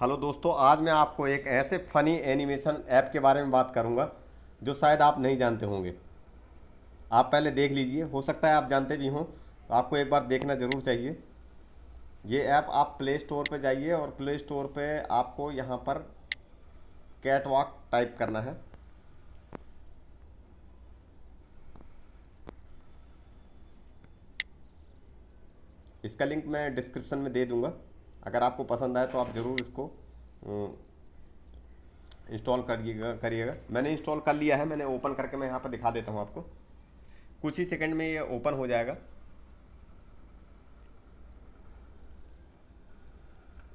Hello दोस्तों, आज मैं आपको एक ऐसे फ़नी एनिमेशन ऐप के बारे में बात करूंगा जो शायद आप नहीं जानते होंगे। आप पहले देख लीजिए, हो सकता है आप जानते भी हों, तो आपको एक बार देखना ज़रूर चाहिए। ये ऐप आप प्ले स्टोर पर जाइए और प्ले स्टोर पे आपको यहाँ पर कैट वॉक टाइप करना है। इसका लिंक मैं डिस्क्रिप्शन में दे दूंगा। अगर आपको पसंद आए तो आप ज़रूर इसको इंस्टॉल करिएगा। मैंने इंस्टॉल कर लिया है, मैंने ओपन करके मैं यहाँ पर दिखा देता हूँ आपको। कुछ ही सेकंड में ये ओपन हो जाएगा।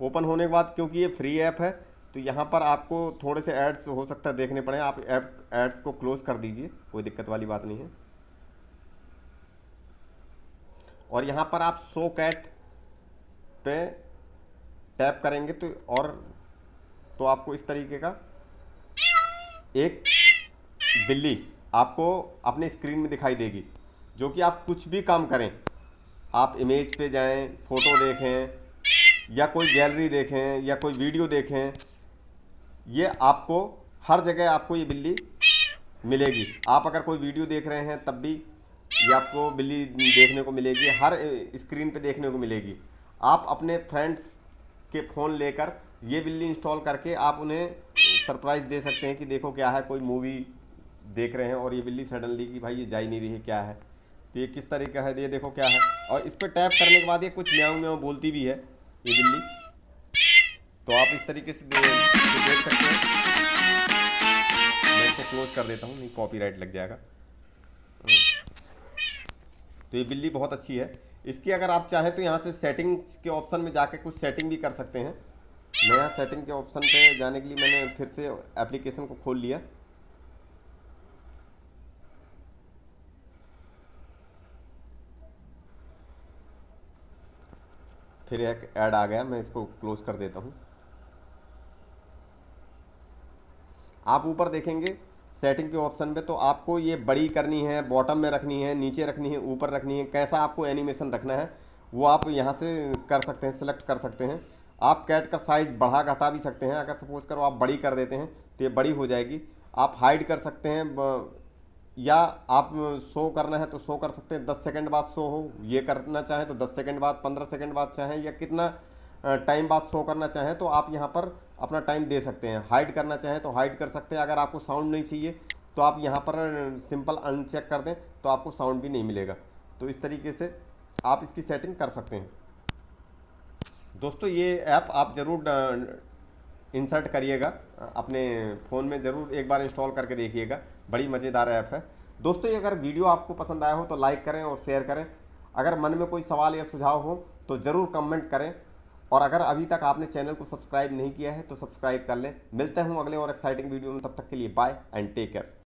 ओपन होने के बाद, क्योंकि ये फ्री ऐप है, तो यहाँ पर आपको थोड़े से एड्स हो सकता है देखने पड़े। आप एड्स को क्लोज़ कर दीजिए, कोई दिक्कत वाली बात नहीं है। और यहाँ पर आप शो कैट पे टैप करेंगे तो आपको इस तरीके का एक बिल्ली आपको अपने स्क्रीन में दिखाई देगी, जो कि आप कुछ भी काम करें, आप इमेज पे जाएं, फ़ोटो देखें या कोई गैलरी देखें या कोई वीडियो देखें, ये आपको हर जगह आपको ये बिल्ली मिलेगी। आप अगर कोई वीडियो देख रहे हैं तब भी ये आपको बिल्ली देखने को मिलेगी, हर स्क्रीन पे देखने को मिलेगी। आप अपने फ्रेंड्स के फ़ोन लेकर ये बिल्ली इंस्टॉल करके आप उन्हें सरप्राइज़ दे सकते हैं कि देखो क्या है, कोई मूवी देख रहे हैं और ये बिल्ली सडनली कि भाई ये जा ही नहीं रही है, क्या है, तो ये किस तरीका है, ये देखो क्या है। और इस पर टैप करने के बाद ये कुछ म्याऊं म्याऊं बोलती भी है ये बिल्ली, तो आप इस तरीके से देख सकते हैं। मैं इसको क्लोज कर देता हूँ, नहीं कॉपीराइट लग जाएगा। तो ये बिल्ली बहुत अच्छी है। इसकी अगर आप चाहें तो यहाँ से सेटिंग्स के ऑप्शन में जाके कुछ सेटिंग भी कर सकते हैं। मैं यहाँ सेटिंग के ऑप्शन पे जाने के लिए मैंने फिर से एप्लीकेशन को खोल लिया। फिर एक ऐड आ गया, मैं इसको क्लोज कर देता हूँ। आप ऊपर देखेंगे सेटिंग के ऑप्शन पे, तो आपको ये बड़ी करनी है, बॉटम में रखनी है, नीचे रखनी है, ऊपर रखनी है, कैसा आपको एनिमेशन रखना है वो आप यहाँ से कर सकते हैं, सिलेक्ट कर सकते हैं। आप कैट का साइज़ बढ़ा घटा भी सकते हैं। अगर सपोज करो आप बड़ी कर देते हैं तो ये बड़ी हो जाएगी। आप हाइड कर सकते हैं, या आप शो करना है तो शो कर सकते हैं, 10 सेकेंड बाद शो हो ये करना चाहें तो 10 सेकेंड बाद, 15 सेकेंड बाद चाहें, या कितना टाइम बाद शो करना चाहें तो आप यहाँ पर अपना टाइम दे सकते हैं। हाइड करना चाहें तो हाइड कर सकते हैं। अगर आपको साउंड नहीं चाहिए तो आप यहाँ पर सिंपल अनचेक कर दें तो आपको साउंड भी नहीं मिलेगा। तो इस तरीके से आप इसकी सेटिंग कर सकते हैं। दोस्तों, ये ऐप आप ज़रूर इंसर्ट करिएगा अपने फ़ोन में, ज़रूर एक बार इंस्टॉल करके देखिएगा, बड़ी मज़ेदार ऐप है। दोस्तों, ये अगर वीडियो आपको पसंद आया हो तो लाइक करें और शेयर करें। अगर मन में कोई सवाल या सुझाव हो तो ज़रूर कमेंट करें, और अगर अभी तक आपने चैनल को सब्सक्राइब नहीं किया है तो सब्सक्राइब कर लें। मिलते हैं अगले और एक्साइटिंग वीडियो में, तब तक के लिए बाय एंड टेक केयर।